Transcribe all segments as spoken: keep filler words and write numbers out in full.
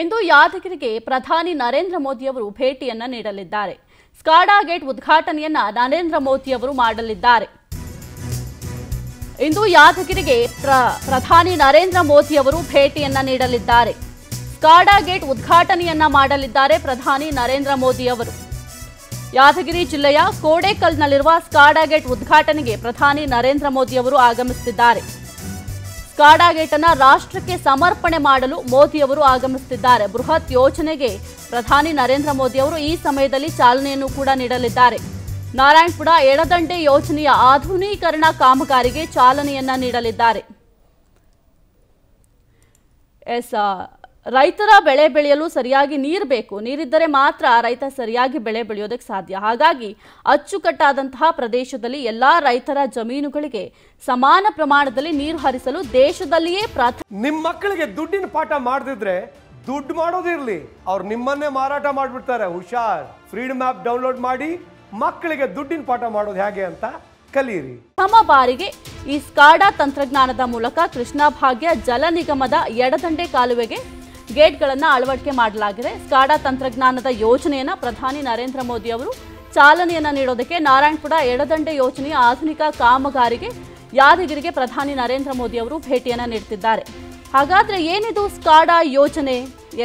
ಇಂದು ಯಾದಗಿರಿಗೆ ಪ್ರಧಾನಿ ನರೇಂದ್ರ ಮೋದಿ ಅವರು ಭೇಟಿಯನ್ನು ನೀಡಲಿದ್ದಾರೆ. ಸ್ಕಾಡಾ ಗೇಟ್ ಉದ್ಘಾಟನೆಯನ್ನು ನರೇಂದ್ರ ಮೋದಿ ಅವರು ಮಾಡಲಿದ್ದಾರೆ. ಇಂದು ಯಾದಗಿರಿಗೆ ಪ್ರಧಾನಿ ನರೇಂದ್ರ ಮೋದಿ ಅವರು ಭೇಟಿಯನ್ನು ನೀಡಲಿದ್ದಾರೆ. ಸ್ಕಾಡಾ ಗೇಟ್ ಉದ್ಘಾಟನೆಯನ್ನು ಮಾಡಲಿದ್ದಾರೆ ಪ್ರಧಾನಿ ನರೇಂದ್ರ ಮೋದಿ ಅವರು. ಯಾದಗಿರಿ ಜಿಲ್ಲೆಯ ಕೋಡೇಕಲ್ನಲ್ಲಿರುವ ಸ್ಕಾಡಾ ಗೇಟ್ ಉದ್ಘಾಟನೆಗೆ ಪ್ರಧಾನಿ ನರೇಂದ್ರ ಮೋದಿ ಅವರು ಆಗಮಿಸುತ್ತಿದ್ದಾರೆ. ಸ್ಕಾಡಾ ಗೇಟ್ ಅನ್ನು ರಾಷ್ಟ್ರಕ್ಕೆ ಸಮರ್ಪಣೆ ಮಾಡಲು ಮೋದಿ ಅವರು ಆಗಮಿಸುತ್ತಿದ್ದಾರೆ. ಬೃಹತ್ ಯೋಜನೆಗೆ ಪ್ರಧಾನಿ ನರೇಂದ್ರ ಮೋದಿ ಅವರು ಈ ಸಮಯದಲ್ಲಿ ಚಾಲನೆಯನ್ನು ಕೂಡ ನೀಡಲಿದ್ದಾರೆ. ನಾರಾಯಣಪುರ ಎಡದಂಡೆ ಯೋಜನೆಯ ಆಧುನೀಕರಣ ಕಾಮಗಾರಿಗೆ ಚಾಲನೆಯನ್ನ ನೀಡಲಿದ್ದಾರೆ. ಎಸ್ ರೈತರ ಬೆಳೆ ಬೆಳೆಯಲು ಸರಿಯಾಗಿ ನೀರು ಬೇಕು. ನೀರಿದ್ದರೆ ಮಾತ್ರ ರೈತ ಸರಿಯಾಗಿ ಬೆಳೆ ಬೆಳೆಯೋದಕ್ಕೆ ಸಾಧ್ಯ. ಹಾಗಾಗಿ ಅಚ್ಚುಕಟ್ಟಾದಂತಹ ಪ್ರದೇಶದಲ್ಲಿ ಎಲ್ಲ ರೈತರ ಜಮೀನುಗಳಿಗೆ ಸಮಾನ ಪ್ರಮಾಣದಲ್ಲಿ ನೀರು ಹರಿಸಲು ದೇಶದಲ್ಲಿಯೇ ಪ್ರಥಮ. ನಿಮ್ಮ ಮಕ್ಕಳಿಗೆ ದುಡ್ಡಿನ ಪಾಠ ಮಾಡದಿದ್ರೆ ದುಡ್ಡು ಮಾಡೋದಿರಲಿ, ಅವ್ರು ನಿಮ್ಮನ್ನೇ ಮಾರಾಟ ಮಾಡಿಬಿಡ್ತಾರೆ. ಹುಷಾರ್, ಫ್ರೀಡಮ್ ಆ್ಯಪ್ ಡೌನ್ಲೋಡ್ ಮಾಡಿ ಮಕ್ಕಳಿಗೆ ದುಡ್ಡಿನ ಪಾಠ ಮಾಡೋದು ಹೇಗೆ ಅಂತ ಕಲಿಯಿರಿ. ಪ್ರಥಮ ಬಾರಿಗೆ ಈ ಸ್ಕಾಡಾ ತಂತ್ರಜ್ಞಾನದ ಮೂಲಕ ಕೃಷ್ಣಾ ಭಾಗ್ಯ ಜಲ ನಿಗಮದ ಎಡದಂಡೆ ಕಾಲುವೆಗೆ ಗೇಟ್ಗಳನ್ನು ಅಳವಡಿಕೆ ಮಾಡಲಾಗಿದೆ. ಸ್ಕಾಡಾ ತಂತ್ರಜ್ಞಾನದ ಯೋಜನೆಯನ್ನು ಪ್ರಧಾನಿ ನರೇಂದ್ರ ಮೋದಿ ಅವರು ಚಾಲನೆಯನ್ನು ನೀಡೋದಕ್ಕೆ ನಾರಾಯಣಪುರ ಎಡದಂಡೆ ಯೋಜನೆಯ ಆಧುನಿಕ ಕಾಮಗಾರಿಗೆ ಯಾದಗಿರಿಗೆ ಪ್ರಧಾನಿ ನರೇಂದ್ರ ಮೋದಿ ಅವರು ಭೇಟಿಯನ್ನು ನೀಡುತ್ತಿದ್ದಾರೆ. ಹಾಗಾದರೆ ಏನಿದು ಸ್ಕಾಡಾ ಯೋಜನೆ?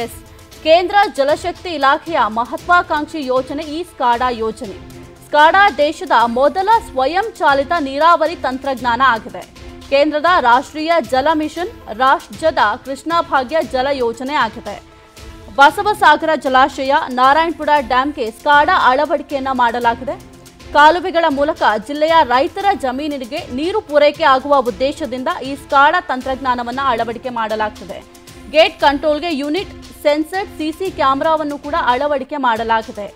ಎಸ್, ಕೇಂದ್ರ ಜಲಶಕ್ತಿ ಇಲಾಖೆಯ ಮಹತ್ವಾಕಾಂಕ್ಷಿ ಯೋಜನೆ ಈ ಸ್ಕಾಡಾ ಯೋಜನೆ. ಸ್ಕಾಡಾ ದೇಶದ ಮೊದಲ ಸ್ವಯಂ ಚಾಲಿತ ನೀರಾವರಿ ತಂತ್ರಜ್ಞಾನ ಆಗಿದೆ. ಕೇಂದ್ರದ ರಾಷ್ಟ್ರೀಯ ಜಲ ಮಿಷನ್ ರಾಷ್ಟ್ರದ ಕೃಷ್ಣಾ ಭಾಗ್ಯ ಜಲ ಯೋಜನೆ ಆಗಿದೆ. ಬಸವಸಾಗರ ಜಲಾಶಯ, ನಾರಾಯಣಪುರ ಡ್ಯಾಂಗೆ ಸ್ಕಾಡಾ ಅಳವಡಿಕೆಯನ್ನು ಮಾಡಲಾಗಿದೆ. ಕಾಲುವೆಗಳ ಮೂಲಕ ಜಿಲ್ಲೆಯ ರೈತರ ಜಮೀನಿಗೆ ನೀರು ಪೂರೈಕೆ ಆಗುವ ಉದ್ದೇಶದಿಂದ ಈ ಸ್ಕಾಡಾ ತಂತ್ರಜ್ಞಾನವನ್ನು ಅಳವಡಿಕೆ ಮಾಡಲಾಗಿದೆ. ಗೇಟ್ ಕಂಟ್ರೋಲ್ಗೆ ಯೂನಿಟ್, ಸೆನ್ಸರ್, ಸಿಸಿ ಕ್ಯಾಮೆರಾವನ್ನು ಕೂಡ ಅಳವಡಿಕೆ ಮಾಡಲಾಗಿದೆ.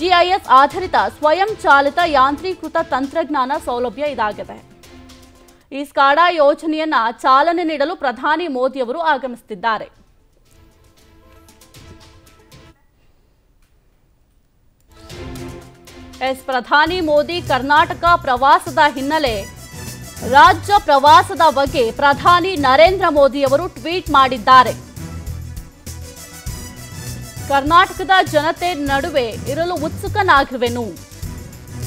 ಜಿಐಎಸ್ ಆಧಾರಿತ ಸ್ವಯಂ ಚಾಲಿತ ಯಾಂತ್ರೀಕೃತ ತಂತ್ರಜ್ಞಾನ ಸೌಲಭ್ಯ ಇದಾಗಿದೆ. ಈ ಸ್ಕಾಡಾ ಯೋಜನೆಯನ್ನ ಚಾಲನೆ ನೀಡಲು ಪ್ರಧಾನಿ ಮೋದಿ ಅವರು ಆಗಮಿಸುತ್ತಿದ್ದಾರೆ. ಎಸ್, ಪ್ರಧಾನಿ ಮೋದಿ ಕರ್ನಾಟಕ ಪ್ರವಾಸದ ಹಿನ್ನೆಲೆ ರಾಜ್ಯ ಪ್ರವಾಸದ ಬಗ್ಗೆ ಪ್ರಧಾನಿ ನರೇಂದ್ರ ಮೋದಿ ಅವರು ಟ್ವೀಟ್ ಮಾಡಿದ್ದಾರೆ. ಕರ್ನಾಟಕದ ಜನತೆ ನಡುವೆ ಇರಲು ಉತ್ಸುಕನಾಗಿರುವೆನು.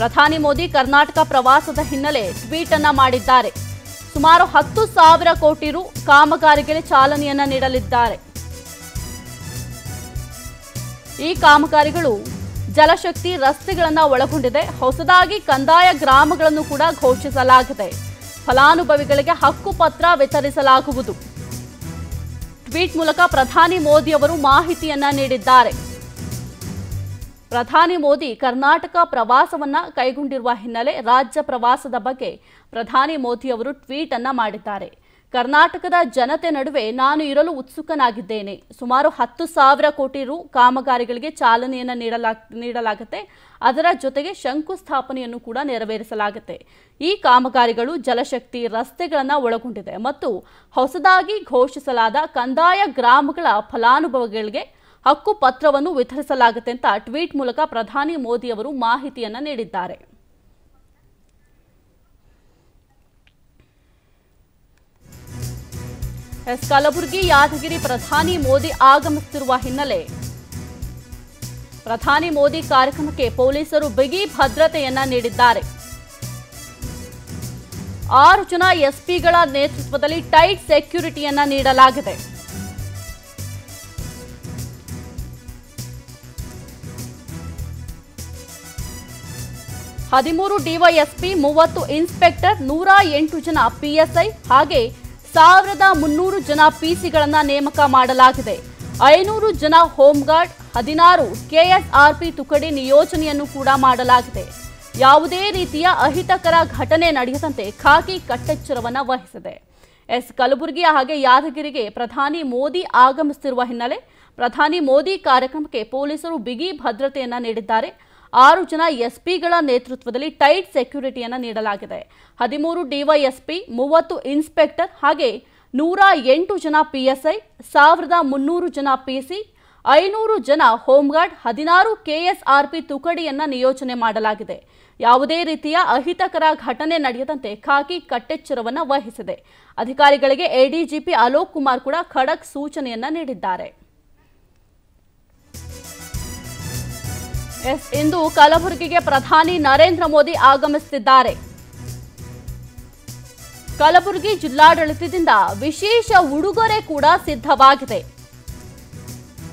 ಪ್ರಧಾನಿ ಮೋದಿ ಕರ್ನಾಟಕ ಪ್ರವಾಸದ ಹಿನ್ನೆಲೆ ಟ್ವೀಟ್ ಅನ್ನ ಮಾಡಿದ್ದಾರೆ. ಸುಮಾರು ಹತ್ತು ಸಾವಿರ ಕೋಟಿ ರು ಕಾಮಗಾರಿಗೆ ಚಾಲನೆಯನ್ನ ನೀಡಲಿದ್ದಾರೆ. ಈ ಕಾಮಗಾರಿಗಳು ಜಲಶಕ್ತಿ, ರಸ್ತೆಗಳನ್ನು ಒಳಗೊಂಡಿದೆ. ಹೊಸದಾಗಿ ಕಂದಾಯ ಗ್ರಾಮಗಳನ್ನು ಕೂಡ ಘೋಷಿಸಲಾಗಿದೆ. ಫಲಾನುಭವಿಗಳಿಗೆ ಹಕ್ಕುಪತ್ರ ವಿತರಿಸಲಾಗುವುದು. ಟ್ವೀಟ್ ಮೂಲಕ ಪ್ರಧಾನಿ ಮೋದಿ ಅವರು ಮಾಹಿತಿಯನ್ನ ನೀಡಿದ್ದಾರೆ. ಪ್ರಧಾನಿ ಮೋದಿ ಕರ್ನಾಟಕ ಪ್ರವಾಸವನ್ನ ಕೈಗೊಂಡಿರುವ ಹಿನ್ನೆಲೆ ರಾಜ್ಯ ಪ್ರವಾಸದ ಬಗ್ಗೆ ಪ್ರಧಾನಿ ಮೋದಿ ಅವರು ಟ್ವೀಟ್ ಅನ್ನ ಮಾಡಿದ್ದಾರೆ. ಕರ್ನಾಟಕದ ಜನತೆ ನಡುವೆ ನಾನು ಇರಲು ಉತ್ಸುಕನಾಗಿದ್ದೇನೆ. ಸುಮಾರು ಹತ್ತು ಸಾವಿರ ಕೋಟಿ ರು ಕಾಮಗಾರಿಗಳಿಗೆ ಚಾಲನೆಯನ್ನು ನೀಡಲಾ ನೀಡಲಾಗುತ್ತೆ ಅದರ ಜೊತೆಗೆ ಶಂಕುಸ್ಥಾಪನೆಯನ್ನು ಕೂಡ ನೆರವೇರಿಸಲಾಗುತ್ತೆ. ಈ ಕಾಮಗಾರಿಗಳು ಜಲಶಕ್ತಿ, ರಸ್ತೆಗಳನ್ನು ಒಳಗೊಂಡಿದೆ ಮತ್ತು ಹೊಸದಾಗಿ ಘೋಷಿಸಲಾದ ಕಂದಾಯ ಗ್ರಾಮಗಳ ಫಲಾನುಭವಿಗಳಿಗೆ ಹಕ್ಕು ಪತ್ರವನ್ನು ವಿತರಿಸಲಾಗುತ್ತೆ ಅಂತ ಟ್ವೀಟ್ ಮೂಲಕ ಪ್ರಧಾನಿ ಮೋದಿ ಅವರು ಮಾಹಿತಿಯನ್ನು ನೀಡಿದ್ದಾರೆ. ಎಸ್, ಕಲಬುರ್ಗಿ ಯಾದಗಿರಿ ಪ್ರಧಾನಿ ಮೋದಿ ಆಗಮಿಸುತ್ತಿರುವ ಹಿನ್ನೆಲೆ ಪ್ರಧಾನಿ ಮೋದಿ ಕಾರ್ಯಕ್ರಮಕ್ಕೆ ಪೊಲೀಸರು ಬಿಗಿ ಭದ್ರತೆಯನ್ನ ನೀಡಿದ್ದಾರೆ. ಆರು ಜನ ಎಸ್ಪಿಗಳ ನೇತೃತ್ವದಲ್ಲಿ ಟೈಟ್ ಸೆಕ್ಯುರಿಟಿಯನ್ನ ನೀಡಲಾಗಿದೆ. ಹದಿಮೂರು ಡಿವೈಎಸ್ಪಿ, ಮೂವತ್ತು ಇನ್ಸ್ಪೆಕ್ಟರ್, ನೂರ ಎಂಟು ಜನ ಪಿಎಸ್ಐ ಹಾಗೆ ಸಾವಿರದ ಮುನ್ನೂರು ಜನ ಪಿಸಿಗಳನ್ನ ನೇಮಕ ಮಾಡಲಾಗಿದೆ. ಐನೂರು ಜನ ಹೋಮ್ಗಾರ್ಡ್, ಹದಿನಾರು ಕೆಎಸ್ಆರ್ಪಿ ತುಕಡಿ ನಿಯೋಜನೆಯನ್ನು ಕೂಡ ಮಾಡಲಾಗಿದೆ. ಯಾವುದೇ ರೀತಿಯ ಅಹಿತಕರ ಘಟನೆ ನಡೆಯದಂತೆ ಖಾಕಿ ಕಟ್ಟೆಚ್ಚರವನ್ನು ವಹಿಸಿದೆ. ಎಸ್, ಕಲಬುರ್ಗಿ ಹಾಗೆ ಯಾದಗಿರಿಗೆ ಪ್ರಧಾನಿ ಮೋದಿ ಆಗಮಿಸುತ್ತಿರುವ ಹಿನ್ನೆಲೆ ಪ್ರಧಾನಿ ಮೋದಿ ಕಾರ್ಯಕ್ರಮಕ್ಕೆ ಪೊಲೀಸರು ಬಿಗಿ ಭದ್ರತೆಯನ್ನ ನೀಡಿದ್ದಾರೆ. ಆರು ಜನ ಎಸ್ಪಿಗಳ ನೇತೃತ್ವದಲ್ಲಿ ಟೈಟ್ ಸೆಕ್ಯುರಿಟಿಯನ್ನು ನೀಡಲಾಗಿದೆ. ಹದಿಮೂರು ಡಿವೈಎಸ್ಪಿ, ಮೂವತ್ತು ಇನ್ಸ್ಪೆಕ್ಟರ್ ಹಾಗೆ ನೂರ ಎಂಟು ಜನ ಪಿಎಸ್ಐ, ಸಾವಿರದ ಮುನ್ನೂರು ಜನ ಪಿಸಿ, ಐನೂರು ಜನ ಹೋಮ್ಗಾರ್ಡ್, ಹದಿನಾರು ಕೆಎಸ್ಆರ್ಪಿ ತುಕಡಿಯನ್ನು ನಿಯೋಜನೆ ಮಾಡಲಾಗಿದೆ. ಯಾವುದೇ ರೀತಿಯ ಅಹಿತಕರ ಘಟನೆ ನಡೆಯದಂತೆ ಖಾಕಿ ಕಟ್ಟೆಚ್ಚರವನ್ನು ವಹಿಸಿದೆ. ಅಧಿಕಾರಿಗಳಿಗೆ ಎಡಿಜಿಪಿ ಅಲೋಕ್ ಕುಮಾರ್ ಕೂಡ ಖಡಕ್ ಸೂಚನೆಯನ್ನು ನೀಡಿದ್ದಾರೆ. ಎಸ್ ಇಂದು ಕಲಬುರ್ಗಿಗೆ ಪ್ರಧಾನಿ ನರೇಂದ್ರ ಮೋದಿ ಆಗಮಿಸುತ್ತಿದ್ದಾರೆ। ಕಲಬುರ್ಗಿ ಜಿಲ್ಲಾಡಳಿತದಿಂದ ವಿಶೇಷ ಉಡುಗೊರೆ ಕೂಡ ಸಿದ್ಧವಾಗಿದೆ।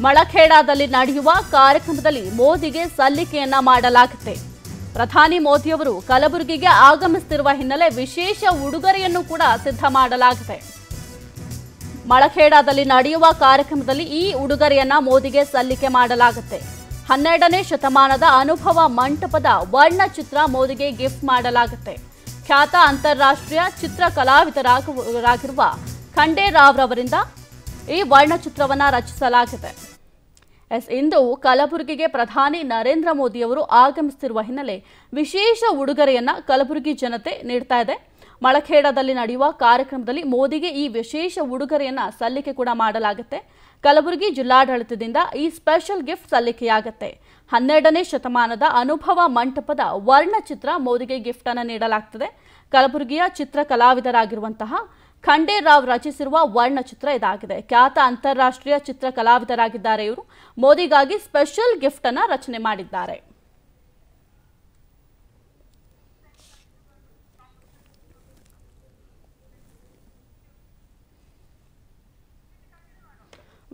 ಮಳಖೇಡದಲ್ಲಿ ನಡೆಯುವ ಕಾರ್ಯಕ್ರಮದಲ್ಲಿ ಮೋದಿಗೆ ಸಲ್ಲಿಕೆಯನ್ನ ಮಾಡಲಾಗುತ್ತೆ। ಪ್ರಧಾನಿ ಮೋದಿ ಅವರು ಕಲಬುರ್ಗಿಗೆ ಆಗಮಿಸುತ್ತಿರುವ ಹಿನ್ನೆಲೆ ವಿಶೇಷ ಉಡುಗೊರೆಯನ್ನು ಕೂಡ ಸಿದ್ಧ ಮಾಡಲಾಗಿದೆ। ಮಳಖೇಡದಲ್ಲಿ ನಡೆಯುವ ಕಾರ್ಯಕ್ರಮದಲ್ಲಿ ಈ ಉಡುಗೊರೆಯನ್ನ ಮೋದಿಗೆ ಸಲ್ಲಿಕೆ ಮಾಡಲಾಗುತ್ತೆ। ಹನ್ನೆರಡನೇ ಶತಮಾನದ ಅನುಭವ ಮಂಟಪದ ವರ್ಣಚಿತ್ರ ಮೋದಿಗೆ ಗಿಫ್ಟ್ ಮಾಡಲಾಗುತ್ತೆ। ಖ್ಯಾತ ಅಂತಾರಾಷ್ಟ್ರೀಯ ಚಿತ್ರ ಕಲಾವಿದರಾಗಿರುವ ಖಂಡೆ ರಾವ್ ರವರಿಂದ ಈ ವರ್ಣಚಿತ್ರವನ್ನು ರಚಿಸಲಾಗಿದೆ। ಎಸ್ ಇಂದು ಕಲಬುರ್ಗಿಗೆ ಪ್ರಧಾನಿ ನರೇಂದ್ರ ಮೋದಿ ಅವರು ಆಗಮಿಸುತ್ತಿರುವ ಹಿನ್ನೆಲೆ ವಿಶೇಷ ಉಡುಗೊರೆಯನ್ನು ಕಲಬುರ್ಗಿ ಜನತೆ ನೀಡ್ತಾ ಇದೆ। ಮಳಖೇಡದಲ್ಲಿ ನಡೆಯುವ ಕಾರ್ಯಕ್ರಮದಲ್ಲಿ ಮೋದಿಗೆ ಈ ವಿಶೇಷ ಉಡುಗೊರೆಯನ್ನು ಸಲ್ಲಿಕೆ ಕೂಡ ಮಾಡಲಾಗುತ್ತೆ। ಕಲಬುರ್ಗಿ ಜಿಲ್ಲಾಡಳಿತದಿಂದ ಈ ಸ್ಪೆಷಲ್ ಗಿಫ್ಟ್ ಸಲ್ಲಿಕೆಯಾಗುತ್ತೆ। ಹನ್ನೆರಡನೇ ಶತಮಾನದ ಅನುಭವ ಮಂಟಪದ ವರ್ಣಚಿತ್ರ ಮೋದಿಗೆ ಗಿಫ್ಟ್ ಅನ್ನು ನೀಡಲಾಗುತ್ತದೆ। ಕಲಬುರ್ಗಿಯ ಚಿತ್ರ ಕಲಾವಿದರಾಗಿರುವಂತಹ ಖಂಡೆ ರಾವ್ ರಚಿಸಿರುವ ವರ್ಣಚಿತ್ರ ಇದಾಗಿದೆ। ಖ್ಯಾತ ಅಂತಾರಾಷ್ಟ್ರೀಯ ಚಿತ್ರ ಕಲಾವಿದರಾಗಿದ್ದಾರೆ ಇವರು। ಮೋದಿಗಾಗಿ ಸ್ಪೆಷಲ್ ಗಿಫ್ಟ್ ಅನ್ನು ರಚನೆ ಮಾಡಿದ್ದಾರೆ।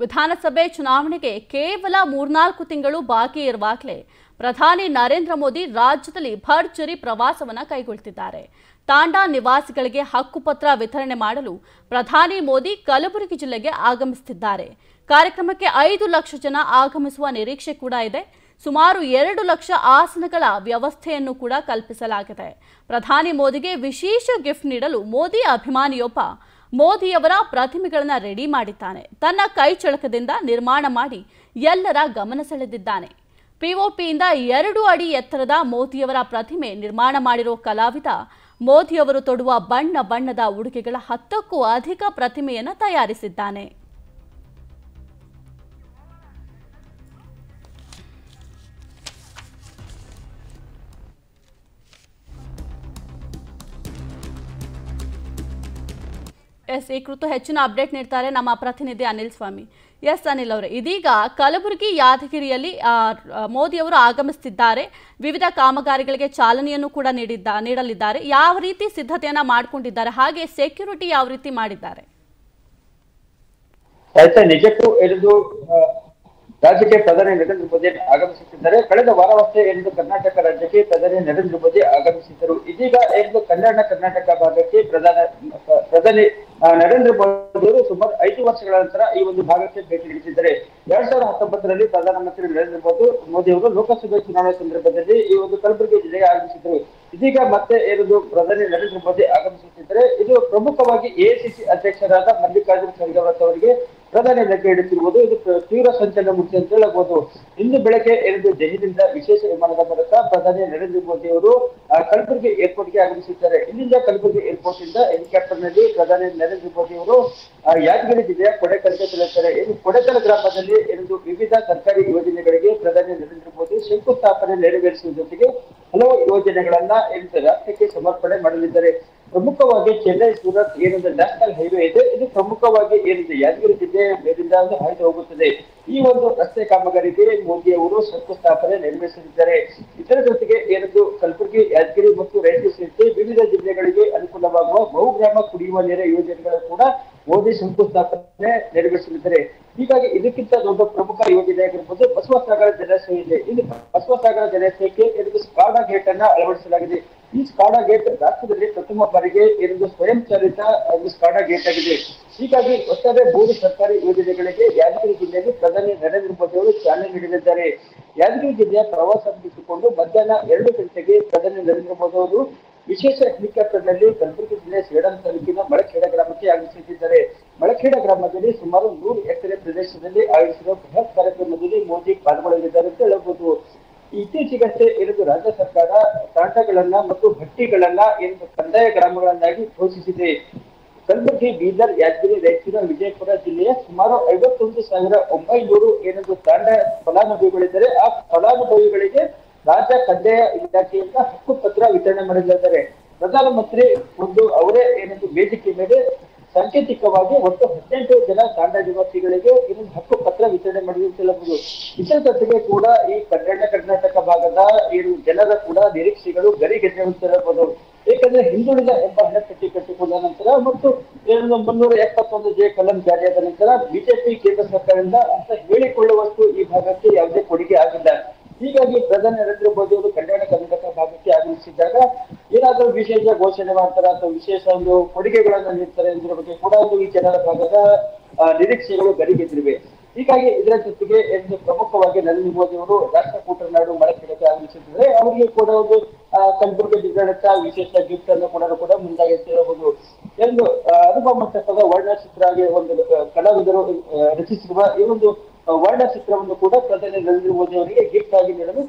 ವಿಧಾನಸಭೆ ಚುನಾವಣೆಗೆ ಕೇವಲ ಮೂರ್ನಾಲ್ಕು ತಿಂಗಳು ಬಾಕಿ ಇರುವಾಗಲೇ ಪ್ರಧಾನಿ ನರೇಂದ್ರ ಮೋದಿ ರಾಜ್ಯದಲ್ಲಿ ಭರ್ಜರಿ ಪ್ರವಾಸವನ್ನು ಕೈಗೊಳ್ಳುತ್ತಿದ್ದಾರೆ। ತಾಂಡಾ ನಿವಾಸಿಗಳಿಗೆ ಹಕ್ಕುಪತ್ರ ವಿತರಣೆ ಮಾಡಲು ಪ್ರಧಾನಿ ಮೋದಿ ಕಲಬುರಗಿ ಜಿಲ್ಲೆಗೆ ಆಗಮಿಸುತ್ತಿದ್ದಾರೆ। ಕಾರ್ಯಕ್ರಮಕ್ಕೆ ಐದು ಲಕ್ಷ ಜನ ಆಗಮಿಸುವ ನಿರೀಕ್ಷೆ ಕೂಡ ಇದೆ। ಸುಮಾರು ಎರಡು ಲಕ್ಷ ಆಸನಗಳ ವ್ಯವಸ್ಥೆಯನ್ನು ಕೂಡ ಕಲ್ಪಿಸಲಾಗಿದೆ। ಪ್ರಧಾನಿ ಮೋದಿಗೆ ವಿಶೇಷ ಗಿಫ್ಟ್ ನೀಡಲು ಮೋದಿ ಅಭಿಮಾನಿಯೊಬ್ಬ ಮೋದಿಯವರ ಪ್ರತಿಮೆಗಳನ್ನು ರೆಡಿ ಮಾಡಿದ್ದಾನೆ। ತನ್ನ ಕೈ ಚಳಕದಿಂದ ನಿರ್ಮಾಣ ಮಾಡಿ ಎಲ್ಲರ ಗಮನ ಸೆಳೆದಿದ್ದಾನೆ। ಪಿಒಪಿಯಿಂದ ಎರಡು ಅಡಿ ಎತ್ತರದ ಮೋದಿಯವರ ಪ್ರತಿಮೆ ನಿರ್ಮಾಣ ಮಾಡಿರುವ ಕಲಾವಿದ ಮೋದಿಯವರು ತೊಡುವ ಬಣ್ಣ ಬಣ್ಣದ ಉಡುಗೆಗಳ ಹತ್ತಕ್ಕೂ ಅಧಿಕ ಪ್ರತಿಮೆಯನ್ನು ತಯಾರಿಸಿದ್ದಾನೆ। ಎಸ್ ಈ ಕುರಿತು ಹೆಚ್ಚಿನ ಅಪ್ಡೇಟ್ ನೀಡ್ತಾರೆ ನಮ್ಮ ಪ್ರತಿನಿಧಿ ಅನಿಲ್ ಸ್ವಾಮಿ। ಎಸ್ ಅನಿಲ್ ಅವರೇ, ಇದೀಗ ಕಲಬುರಗಿ ಯಾದಗಿರಿಯಲ್ಲಿ ಮೋದಿಯವರು ಆಗಮಿಸುತ್ತಿದ್ದಾರೆ। ವಿವಿಧ ಕಾಮಗಾರಿಗಳಿಗೆ ಚಾಲನೆಯನ್ನು ಕೂಡ ನೀಡಿದ್ದ ನೀಡಲಿದ್ದಾರೆ ಯಾವ ರೀತಿ ಸಿದ್ಧತೆಯನ್ನು ಮಾಡಿಕೊಂಡಿದ್ದಾರೆ, ಹಾಗೆ ಸೆಕ್ಯೂರಿಟಿ ಯಾವ ರೀತಿ ಮಾಡಿದ್ದಾರೆ? ನಿಜಕ್ಕೂ ಇದು ರಾಜ್ಯಕ್ಕೆ ಪ್ರಧಾನಿ ನರೇಂದ್ರ ಮೋದಿ ಆಗಮಿಸುತ್ತಿದ್ದಾರೆ। ಕಳೆದ ವಾರವಷ್ಟೇ ಏನಿದು ಕರ್ನಾಟಕ ರಾಜ್ಯಕ್ಕೆ ಪ್ರಧಾನಿ ನರೇಂದ್ರ ಮೋದಿ ಆಗಮಿಸಿದ್ದರು। ಇದೀಗ ಏನಿದು ಕಲ್ಯಾಣ ಕರ್ನಾಟಕ ಭಾಗಕ್ಕೆ ಪ್ರಧಾನ ಪ್ರಧಾನಿ ನರೇಂದ್ರ ಮೋದಿ ಅವರು ಸುಮಾರು ಐದು ವರ್ಷಗಳ ನಂತರ ಈ ಒಂದು ಭಾಗಕ್ಕೆ ಭೇಟಿ ನೀಡುತ್ತಿದ್ದಾರೆ। ಎರಡ್ ಸಾವಿರದ ಹತ್ತೊಂಬತ್ತರಲ್ಲಿ ಪ್ರಧಾನಮಂತ್ರಿ ನರೇಂದ್ರ ಮೋದಿ ಮೋದಿ ಅವರು ಲೋಕಸಭೆ ಚುನಾವಣೆ ಸಂದರ್ಭದಲ್ಲಿ ಈ ಒಂದು ಕಲಬುರಗಿ ಜಿಲ್ಲೆಗೆ ಆಗಮಿಸಿದ್ರು। ಇದೀಗ ಮತ್ತೆ ಏನಿದು ಪ್ರಧಾನಿ ನರೇಂದ್ರ ಮೋದಿ ಆಗಮಿಸುತ್ತಿದ್ದಾರೆ। ಇದು ಪ್ರಮುಖವಾಗಿ ಎಐಸಿಸಿ ಅಧ್ಯಕ್ಷರಾದ ಮಲ್ಲಿಕಾರ್ಜುನ ಖರ್ಗೆ ಅವರಿಗೆ ಪ್ರಧಾನಿ ಧಕ್ಕೆ ನೀಡುತ್ತಿರುವುದು ಇದು ತೀವ್ರ ಸಂಚಲನ ಮೂಡಿಸಿ ಅಂತ ಹೇಳಬಹುದು। ಇಂದು ಬೆಳಗ್ಗೆ ಏನಿದು ದೆಹಲಿಯಿಂದ ವಿಶೇಷ ವಿಮಾನದ ಮೂಲಕ ಪ್ರಧಾನಿ ನರೇಂದ್ರ ಮೋದಿ ಅವರು ಕಲಬುರಗಿ ಏರ್ಪೋರ್ಟ್ಗೆ ಆಗಮಿಸಿದ್ದಾರೆ। ಇಲ್ಲಿಂದ ಕಲಬುರಗಿ ಏರ್ಪೋರ್ಟ್ ಇಂದ ಹೆಲಿಕಾಪ್ಟರ್ ನಲ್ಲಿ ಪ್ರಧಾನಿ ನರೇಂದ್ರ ಮೋದಿ ಅವರು ಯಾದಗಿರಿ ಜಿಲ್ಲೆಯ ಕೊಡೆಕಲ್ಗೆ ತೆರಳುತ್ತಾರೆ। ಇನ್ನು ಕೊಡೆಕಲ್ ಗ್ರಾಮದಲ್ಲಿ ಏನಿದು ವಿವಿಧ ಸರ್ಕಾರಿ ಯೋಜನೆಗಳಿಗೆ ಪ್ರಧಾನಿ ನರೇಂದ್ರ ಮೋದಿ ಶಂಕುಸ್ಥಾಪನೆ ನೆರವೇರಿಸುವ ಜೊತೆಗೆ ಹಲವು ಯೋಜನೆಗಳನ್ನ ಏನಿದು ರಾಷ್ಟ್ರಕ್ಕೆ ಸಮರ್ಪಣೆ ಮಾಡಲಿದ್ದಾರೆ। ಪ್ರಮುಖವಾಗಿ ಚೆನ್ನೈ ಸೂರತ್ ಏನಿದೆ ನ್ಯಾಷನಲ್ ಹೈವೇ ಇದೆ, ಇದು ಪ್ರಮುಖವಾಗಿ ಏನಿದೆ ಯಾದಗಿರಿ ಜಿಲ್ಲೆ ಮೇಲಿಂದ ಹಾಯ್ದು ಹೋಗುತ್ತದೆ। ಈ ಒಂದು ರಸ್ತೆ ಕಾಮಗಾರಿಗೆ ಮೋದಿ ಅವರು ಶಂಕುಸ್ಥಾಪನೆ ನೆರವೇರಿಸಲಿದ್ದಾರೆ। ಇದರ ಜೊತೆಗೆ ಏನಿದು ಕಲಬುರಗಿ, ಯಾದಗಿರಿ ಮತ್ತು ರೈಲ್ವೆ ಸೇರಿದಂತೆ ವಿವಿಧ ಜಿಲ್ಲೆಗಳಿಗೆ ಅನುಕೂಲವಾಗುವ ಬಹುಗ್ರಾಮ ಕುಡಿಯುವ ನೀರ ಯೋಜನೆಗಳು ಕೂಡ ಮೋದಿ ಶಂಕುಸ್ಥಾಪನೆ ನೆರವೇರಿಸಲಿದ್ದಾರೆ। ಹೀಗಾಗಿ ಇದಕ್ಕಿಂತ ದೊಡ್ಡ ಪ್ರಮುಖ ಯೋಜನೆ ಆಗಿರ್ಬೋದು ಬಸವಸಾಗರ ಜಲಾಶಯ ಇದೆ। ಇಲ್ಲಿ ಬಸವಸಾಗರ ಜಲಾಶಯಕ್ಕೆ ಏನಿದು ಸ್ಕಾಡಾ ಗೇಟ್ ಅನ್ನ ಅಳವಡಿಸಲಾಗಿದೆ। ಈ ಸ್ಕಾಡಾ ಗೇಟ್ ರಾಷ್ಟ್ರದಲ್ಲಿ ಪ್ರಥಮ ಬಾರಿಗೆ ಏನಿದು ಸ್ವಯಂ ಚಾಲಿತ ಸ್ಕಾಡಾ ಗೇಟ್ ಆಗಿದೆ। ಹೀಗಾಗಿ ಒಟ್ಟಾರೆ ಮೂರು ಸರ್ಕಾರಿ ಯೋಜನೆಗಳಿಗೆ ಯಾದಗಿರಿ ಜಿಲ್ಲೆಯಲ್ಲಿ ಪ್ರಧಾನಿ ನರೇಂದ್ರ ಮೋದಿ ಅವರು ಚಾಲನೆ ನೀಡಲಿದ್ದಾರೆ। ಯಾದಗಿರಿ ಜಿಲ್ಲೆಯ ಪ್ರವಾಸ ಮುಗಿಸಿಕೊಂಡು ಮಧ್ಯಾಹ್ನ ಎರಡು ಗಂಟೆಗೆ ಪ್ರಧಾನಿ ನರೇಂದ್ರ ಮೋದಿ ಅವರು ವಿಶೇಷ ಹೆಲಿಕಾಪ್ಟರ್ನಲ್ಲಿ ಕಲಬುರಗಿ ಜಿಲ್ಲೆ ಸೇಡಂ ತಾಲೂಕಿನ ಮಳಖೇಡ ಗ್ರಾಮಕ್ಕೆ ಆಗಮಿಸುತ್ತಿದ್ದಾರೆ। ಮಳಖೇಡ ಗ್ರಾಮದಲ್ಲಿ ಸುಮಾರು ನೂರು ಎಕರೆ ಪ್ರದೇಶದಲ್ಲಿ ಆಯೋಜಿಸಿರುವ ಬೃಹತ್ ಕಾರ್ಯಕ್ರಮದಲ್ಲಿ ಮೋದಿ ಪಾಲ್ಗೊಳ್ಳಲಿದ್ದಾರೆ ಅಂತ ಹೇಳಬಹುದು। ಇತ್ತೀಚೆಗಷ್ಟೇ ಏನಿದು ರಾಜ್ಯ ಸರ್ಕಾರ ತಾಂಡಗಳನ್ನ ಮತ್ತು ಭಟ್ಟಿಗಳನ್ನ ಏನಿದು ಕಂದಾಯ ಗ್ರಾಮಗಳನ್ನಾಗಿ ಘೋಷಿಸಿದೆ। ಕಲಬುರಗಿ, ಬೀದರ್, ಯಾದಗಿರಿ, ರಾಯಚೂರು, ವಿಜಯಪುರ ಜಿಲ್ಲೆಯ ಸುಮಾರು ಐವತ್ತೊಂದು ಸಾವಿರ ಒಂಬೈನೂರು ಏನಿದು ತಾಂಡ ಫಲಾನುಭವಿಗಳಿದ್ದಾರೆ। ಆ ಫಲಾನುಭವಿಗಳಿಗೆ ರಾಜ್ಯ ಕಂದಾಯ ಇಲಾಖೆಯಿಂದ ಹಕ್ಕು ಪತ್ರ ವಿತರಣೆ ಮಾಡಲಿದ್ದಾರೆ। ಪ್ರಧಾನಮಂತ್ರಿ ಒಂದು ಅವರೇ ಏನಿದು ವೇದಿಕೆ ಮೇಲೆ सांकेतिकವಾಗಿ ಒಟ್ಟು अठारह ಜನ ಕಾಂಡಾ ನಿವಾಸಿಗಳಿಗೆ ಇನ್ನು ಹಕ್ಕು ಪತ್ರ ವಿತರಣೆ ಮಾಡಿರುತ್ತಲಬಹುದು। ಇದರ ಜೊತೆಗೆ ಕೂಡ ಈ ಕನ್ನಡ ಕರ್ನಾಟಕ ಭಾಗದ ಏನು ಜನರ ಕೂಡ ನಿರೀಕ್ಷೆಗಳು ಗರಿಗೆದ್ದಿರುತ್ತಲಬಹುದು। ಏಕೆಂದರೆ ಹಿಂದುಳಿದ ಎಂಬ ಹೆಸರು ಕಟ್ಟಿಕೊಂಡ ನಂತರ ಮತ್ತು ಮೂನ್ನೂರ ಎಪ್ಪತ್ತೊಂದು ಜೆ ಕಲಂ ಜಾರಿಯಾದ ನಂತರ ಬಿಜೆಪಿ ಕೇಂದ್ರ ಸರ್ಕಾರದಿಂದ ಅಂತ ಹೇಳಿಕೊಳ್ಳುವಷ್ಟು ಈ ಭಾಗಕ್ಕೆ ಯಾವುದೇ ಕೊಡುಗೆ ಆಗಿಲ್ಲ। ಹೀಗಾಗಿ ಪ್ರಧಾನಿ ನರೇಂದ್ರ ಮೋದಿ ಅವರು ಕಲ್ಯಾಣ ಕರ್ನಾಟಕ ಭಾಗಕ್ಕೆ ಆಗಮಿಸಿದಾಗ ಏನಾದರೂ ವಿಶೇಷ ಘೋಷಣೆ ಮಾಡ್ತಾರೆ ಅಥವಾ ವಿಶೇಷ ಒಂದು ಕೊಡುಗೆಗಳನ್ನು ನೀಡ್ತಾರೆ ಎಂಬ ಬಗ್ಗೆ ಕೂಡ ಈ ಜನರ ಭಾಗದ ನಿರೀಕ್ಷೆಗಳು ಗರಿಗೆದ್ದಿವೆ। ಹೀಗಾಗಿ ಇದರ ಜೊತೆಗೆ ಎಂದು ಪ್ರಮುಖವಾಗಿ ನರೇಂದ್ರ ಮೋದಿ ಅವರು ರಾಷ್ಟ್ರಕೂಟರ ನಾಡು ಮಳೆಪೀಡಕ್ಕೆ ಆಗಮಿಸಿದ್ದಾರೆ। ಅವರಿಗೆ ಕೂಡ ಒಂದು ಕಲಬುರ್ಗಿ ಜಿಲ್ಲೆಯ ವಿಶೇಷ ಗಿಫ್ಟ್ ಅನ್ನು ಕೂಡ ಕೂಡ ಮುಂದಾಗಿರಬಹುದು ಎಂದು ಅನುಭವ ಮಂಟಪದ ವರ್ಣಚಿತ್ರ ಆಗಿ ಒಂದು ಕಲಾವಿದರು ರಚಿಸಿರುವ ಈ ಒಂದು ವರ್ಣ ಚಿತ್ರವನ್ನು ಕೂಡ ಪ್ರಧಾನಿ ನರೇಂದ್ರ ಮೋದಿ ಅವರಿಗೆ ಗಿಫ್ಟ್ ಆಗಿ ನೀಡಲು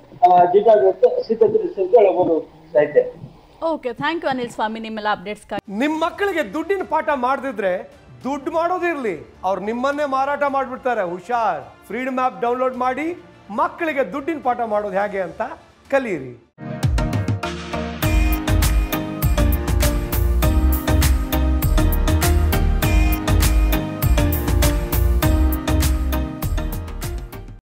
ಜಿಲ್ಲಾಡಳಿತ ಸಿದ್ಧತೆ ಹೇಳಬಹುದು ಸಾಹಿತ್ಯ। ಓಕೆ, ಥ್ಯಾಂಕ್ ಯು ಅನಿಲ್ ಸ್ವಾಮಿ ನಿಮ್ಮೆಲ್ಲ ಅಪ್ಡೇಟ್ಸ್. ನಿಮ್ಮ ಮಕ್ಕಳಿಗೆ ದುಡ್ಡಿನ ಪಾಠ ಮಾಡದಿದ್ರೆ ದುಡ್ಡು ಮಾಡೋದಿರ್ಲಿ, ಅವ್ರು ನಿಮ್ಮನ್ನೇ ಮಾರಾಟ ಮಾಡಿಬಿಡ್ತಾರೆ, ಹುಷಾರ್. ಫ್ರೀಡಮ್ ಆ್ಯಪ್ ಡೌನ್ಲೋಡ್ ಮಾಡಿ ಮಕ್ಕಳಿಗೆ ದುಡ್ಡಿನ ಪಾಠ ಮಾಡೋದು ಹೇಗೆ ಅಂತ ಕಲಿಯಿರಿ.